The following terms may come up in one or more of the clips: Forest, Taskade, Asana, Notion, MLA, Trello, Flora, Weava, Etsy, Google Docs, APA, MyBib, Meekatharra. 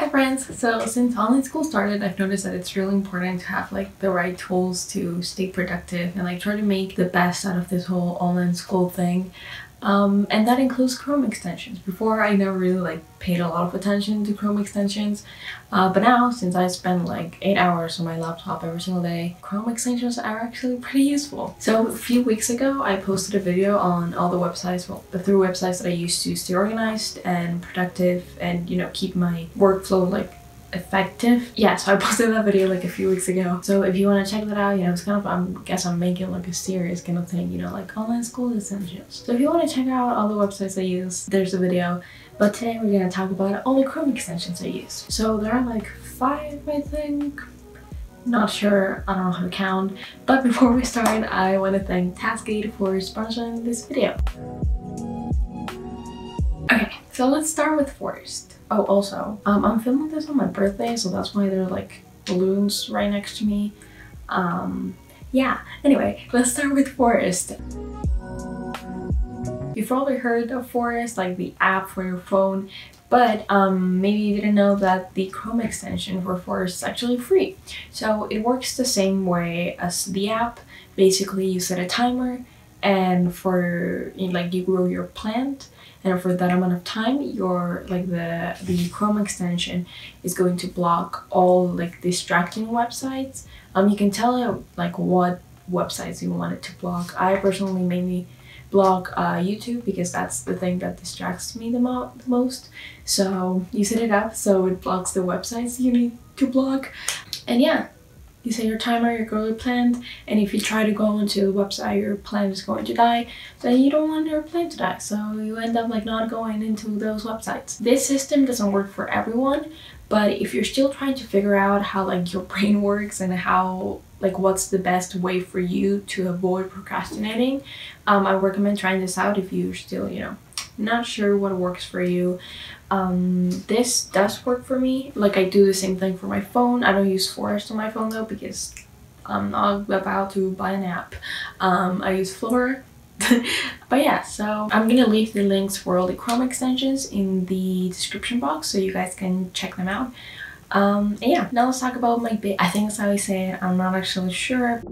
Hi friends! So since online school started, I've noticed that it's really important to have like the right tools to stay productive and like try to make the best out of this whole online school thing. And that includes Chrome extensions. Before, I never really like paid a lot of attention to Chrome extensions, but now since I spend like 8 hours on my laptop every single day, Chrome extensions are actually pretty useful. So a few weeks ago, I posted a video on all the websites, well, the 3 websites that I used to stay organized and productive and, you know, keep my workflow like effective. Yeah, so I posted that video like a few weeks ago, so if you want to check that out, you know, it's kind of, I guess I'm making like a series kind of thing, you know, like online school essentials. So if you want to check out all the websites I use, there's a video, but today we're going to talk about all the Chrome extensions I use. So there are like 5, I think. Not sure, I don't know how to count. But before we start, I want to thank Taskade for sponsoring this video. Okay, so let's start with Forest. Oh, also, I'm filming this on my birthday, so that's why there are like balloons right next to me. Yeah, anyway, let's start with Forest. You've probably heard of Forest, like the app for your phone, but maybe you didn't know that the Chrome extension for Forest is actually free. So it works the same way as the app. Basically, you set a timer, and for like you grow your plant, and for that amount of time, your like the Chrome extension is going to block all like distracting websites. You can tell it like what websites you want it to block. I personally mainly block YouTube because that's the thing that distracts me the most. So you set it up so it blocks the websites you need to block, and yeah. You set your timer, you grow your plant, and if you try to go into the website, your plant is going to die. Then you don't want your plant to die, so you end up like not going into those websites. This system doesn't work for everyone, but if you're still trying to figure out how like your brain works and how like what's the best way for you to avoid procrastinating, I recommend trying this out if you're still, you know, not sure what works for you. This does work for me. Like I do the same thing for my phone. I don't use Forest on my phone though because I'm not about to buy an app. I use Flora. But yeah, so I'm gonna leave the links for all the Chrome extensions in the description box so you guys can check them out. And yeah, now let's talk about MyBib. I think that's how I say it. I'm not actually sure.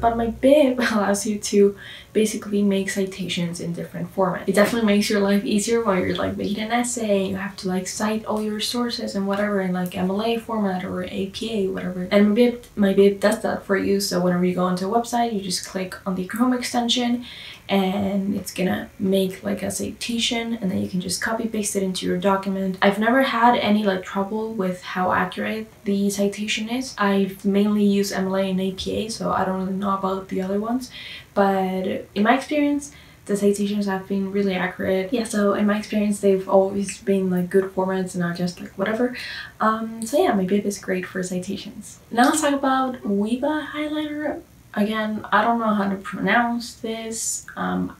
But MyBib allows you to basically make citations in different formats. It definitely makes your life easier while you're like making an essay and you have to like cite all your sources and whatever in like MLA format or APA, whatever. And MyBib does that for you, so whenever you go onto a website, you just click on the Chrome extension and it's gonna make like a citation, and then you can just copy paste it into your document. I've never had any like trouble with how accurate the citation is. I've mainly used MLA and APA, so I don't really know about the other ones, but in my experience the citations have been really accurate. Yeah, so in my experience they've always been like good formats and not just like whatever. So yeah, MyBib is great for citations. Now let's talk about Weava highlighter. Again, I don't know how to pronounce this. I'm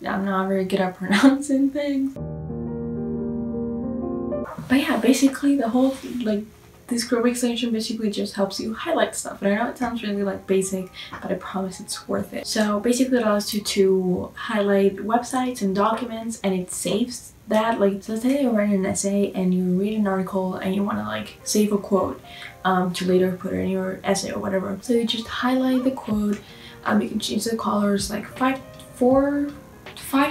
not very good at pronouncing things. But yeah, basically the whole like this Chrome extension basically just helps you highlight stuff. And I know it sounds really like basic, but I promise it's worth it. So basically it allows you to highlight websites and documents, and it saves that. Like, let's say you write an essay and you read an article and you want to like save a quote to later put it in your essay or whatever. So you just highlight the quote. You can change the colors like 5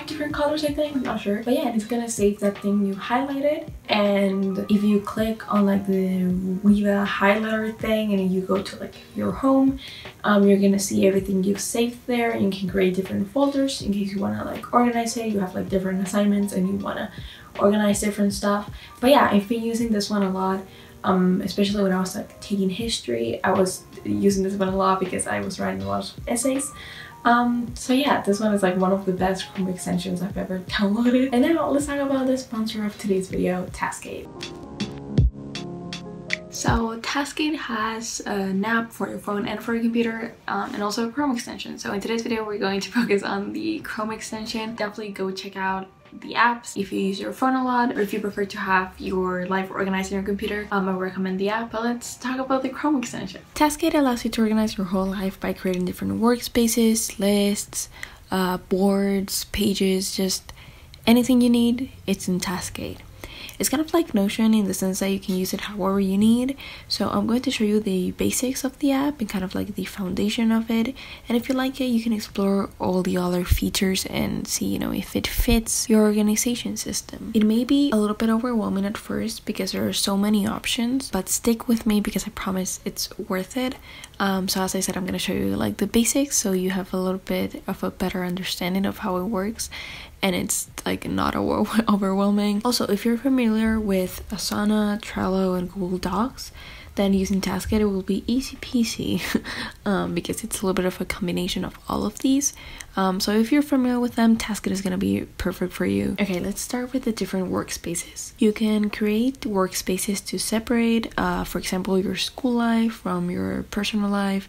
different colors, I think, I'm not sure. But yeah, and it's gonna save that thing you highlighted, and if you click on like the Weava highlighter thing and you go to like your home, you're gonna see everything you've saved there, and you can create different folders in case you wanna like organize it. You have like different assignments and you wanna organize different stuff. But yeah, I've been using this one a lot. Especially when I was like taking history, I was using this one a lot because I was writing a lot of essays. So yeah, this one is like one of the best Chrome extensions I've ever downloaded. And now let's talk about the sponsor of today's video, Taskade. So Taskade has an app for your phone and for your computer, and also a Chrome extension. So in today's video, we're going to focus on the Chrome extension. Definitely go check out the apps if you use your phone a lot, or if you prefer to have your life organized in your computer. I recommend the app, but let's talk about the Chrome extension. Taskade allows you to organize your whole life by creating different workspaces, lists, boards, pages, just anything you need, it's in Taskade. It's kind of like Notion in the sense that you can use it however you need. So I'm going to show you the basics of the app and kind of like the foundation of it. And if you like it, you can explore all the other features and see, you know, if it fits your organization system. It may be a little bit overwhelming at first because there are so many options, but stick with me because I promise it's worth it. So as I said, I'm going to show you like the basics so you have a little bit of a better understanding of how it works and it's like not overwhelming. Also, if you're familiar with Asana, Trello, and Google Docs, then using Taskade will be easy peasy because it's a little bit of a combination of all of these. So if you're familiar with them, Taskade is going to be perfect for you. Okay, let's start with the different workspaces. You can create workspaces to separate, for example, your school life from your personal life,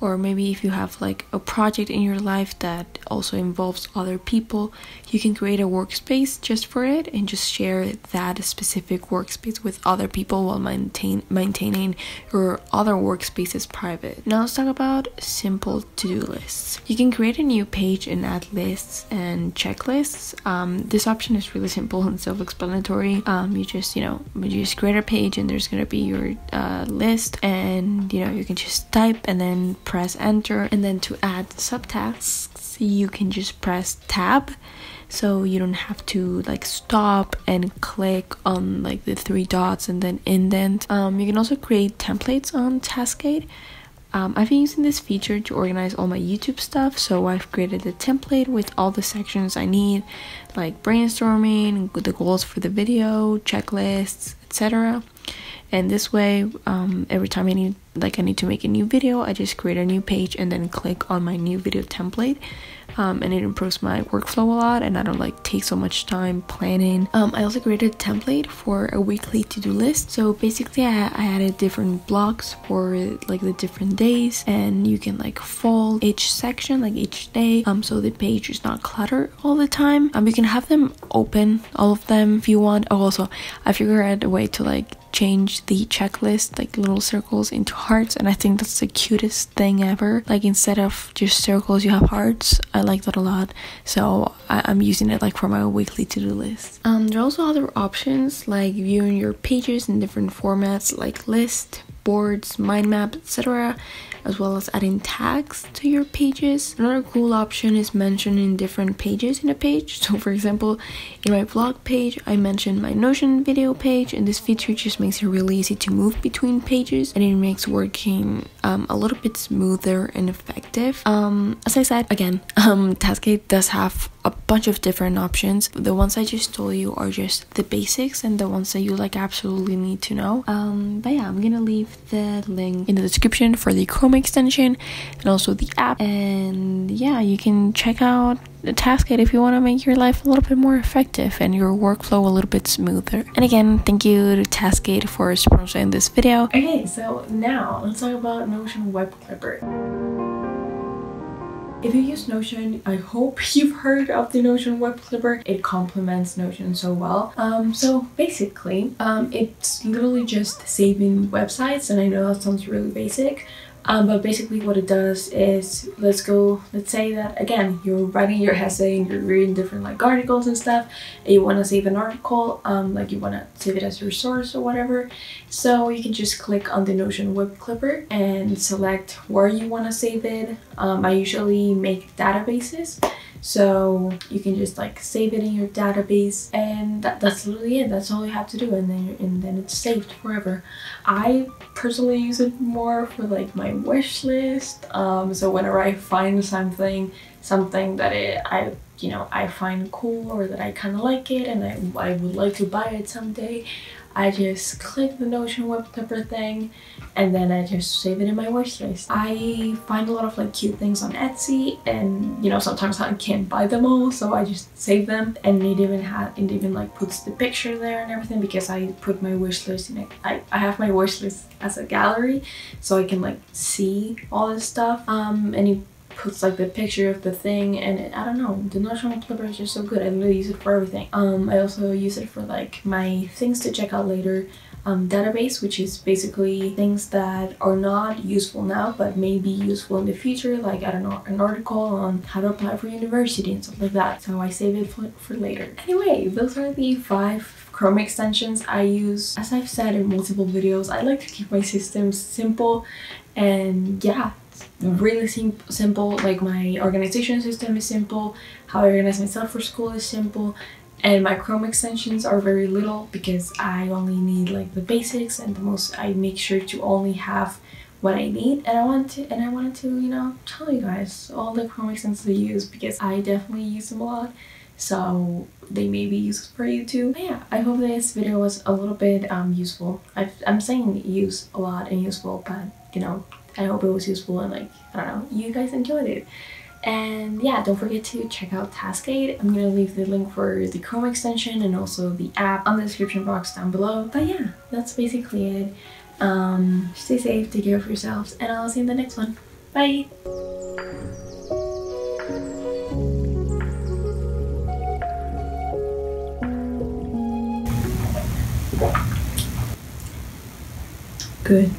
or maybe if you have like a project in your life that also involves other people, you can create a workspace just for it and just share that specific workspace with other people while maintaining your other workspaces private. Now let's talk about simple to-do lists. You can create a new page and add lists and checklists. This option is really simple and self-explanatory. You just create a page and there's gonna be your list, and you know, you can just type and then press enter, and then to add subtasks you can just press tab, so you don't have to like stop and click on like the three dots and then indent. You can also create templates on Taskade. I've been using this feature to organize all my YouTube stuff, so I've created a template with all the sections I need, like brainstorming, the goals for the video, checklists, etc. And this way, every time I need to make a new video, I just create a new page and then click on my new video template, and it improves my workflow a lot, and I don't like take so much time planning. I also created a template for a weekly to-do list. So basically, I added different blocks for like the different days, and you can like fold each section, like each day, so the page is not cluttered all the time. You can have them open, all of them, if you want. Oh, also, I figured out a way to like change the checklist, like little circles, into hearts, and I think that's the cutest thing ever. Like instead of just circles, you have hearts. I like that a lot, so I'm using it like for my weekly to-do list. There are also other options like viewing your pages in different formats like list, boards, mind map, etc., as well as adding tags to your pages. Another cool option is mentioning different pages in a page. So for example, in my vlog page, I mentioned my Notion video page, and this feature just makes it really easy to move between pages, and it makes working a little bit smoother and effective. As I said, again, Taskade does have a bunch of different options. The ones I just told you are just the basics and the ones that you like absolutely need to know. But yeah, I'm gonna leave the link in the description for the Chrome extension and also the app, and yeah, you can check out Taskade if you want to make your life a little bit more effective and your workflow a little bit smoother. And again, thank you to Taskade for sponsoring this video. Okay, so now let's talk about Notion Web Clipper. If you use Notion, I hope you've heard of the Notion Web Clipper. It complements Notion so well. So basically, it's literally just saving websites, and I know that sounds really basic, but basically what it does is, let's say that again, you're writing your essay and you're reading different like articles and stuff, and you want to save an article, like you want to save it as your source or whatever. So you can just click on the Notion Web Clipper and select where you want to save it. I usually make databases, so you can just like save it in your database, and that's literally it. That's all you have to do, and then it's saved forever. I personally use it more for like my wish list. So whenever I find something that I find cool or that I kind of like it and I would like to buy it someday, I just click the Notion Web Clipper thing and then I just save it in my wish list. I find a lot of like cute things on Etsy, and you know, sometimes I can't buy them all, so I just save them, and it even like puts the picture there and everything, because I put my wish list in it. I have my wish list as a gallery, so I can like see all this stuff, and it puts like the picture of the thing, and I don't know, the Notion Clipper is just so good. I really use it for everything. I also use it for like my things to check out later database, which is basically things that are not useful now but may be useful in the future, like I don't know, an article on how to apply for university and stuff like that, so I save it for later. Anyway, those are the 5 Chrome extensions I use. As I've said in multiple videos, I like to keep my systems simple and yeah, really simple. Like my organization system is simple, how I organize myself for school is simple, and my Chrome extensions are very little because I only need like the basics and the most. I make sure to only have what I need, and I wanted to, you know, tell you guys all the Chrome extensions I use because I definitely use them a lot. So they may be useful for you too. But yeah, I hope this video was a little bit useful. I'm saying use a lot and useful, but you know, I hope it was useful and like, I don't know, you guys enjoyed it. And yeah, don't forget to check out Taskade. I'm gonna leave the link for the Chrome extension and also the app on the description box down below. But yeah, that's basically it. Stay safe, take care of yourselves, and I'll see you in the next one. Bye! Good.